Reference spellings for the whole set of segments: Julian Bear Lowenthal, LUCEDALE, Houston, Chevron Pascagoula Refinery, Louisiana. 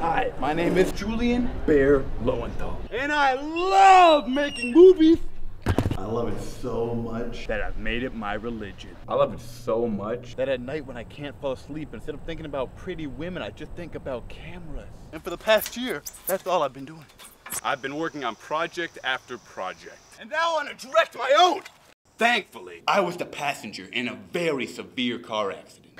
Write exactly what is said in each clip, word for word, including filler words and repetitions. Hi, my name is Julian Bear Lowenthal, and I love making movies. I love it so much that I've made it my religion. I love it so much that at night when I can't fall asleep, instead of thinking about pretty women, I just think about cameras. And for the past year, that's all I've been doing. I've been working on project after project. And now I want to direct my own! Thankfully, I was the passenger in a very severe car accident,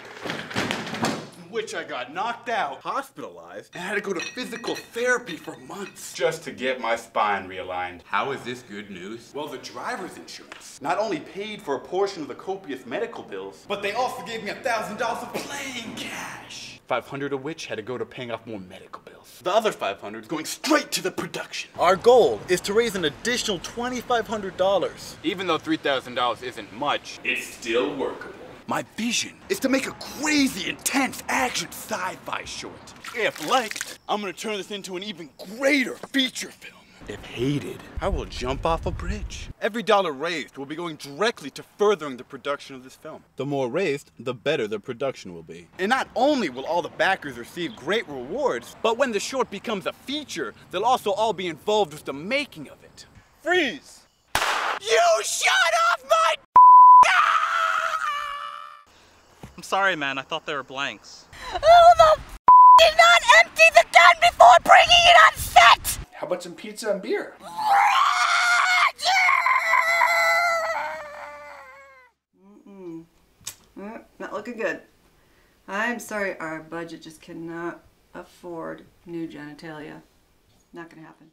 in which I got knocked out, hospitalized, and had to go to physical therapy for months just to get my spine realigned. How is this good news? Well, the driver's insurance not only paid for a portion of the copious medical bills, but they also gave me a thousand dollars of plain cash. five hundred of which had to go to paying off more medical bills. The other five hundred is going straight to the production. Our goal is to raise an additional twenty-five hundred dollars. Even though three thousand dollars isn't much, it's still workable. My vision is to make a crazy, intense action sci-fi short. If liked, I'm gonna turn this into an even greater feature film. If hated, I will jump off a bridge. Every dollar raised will be going directly to furthering the production of this film. The more raised, the better the production will be. And not only will all the backers receive great rewards, but when the short becomes a feature, they'll also all be involved with the making of it. Freeze! You shut off my... I'm sorry, man, I thought they were blanks. Who the f did not empty the gun before bringing it on set? How about some pizza and beer? Mm-mm. Mm, not looking good. I'm sorry, our budget just cannot afford new genitalia. Not gonna happen.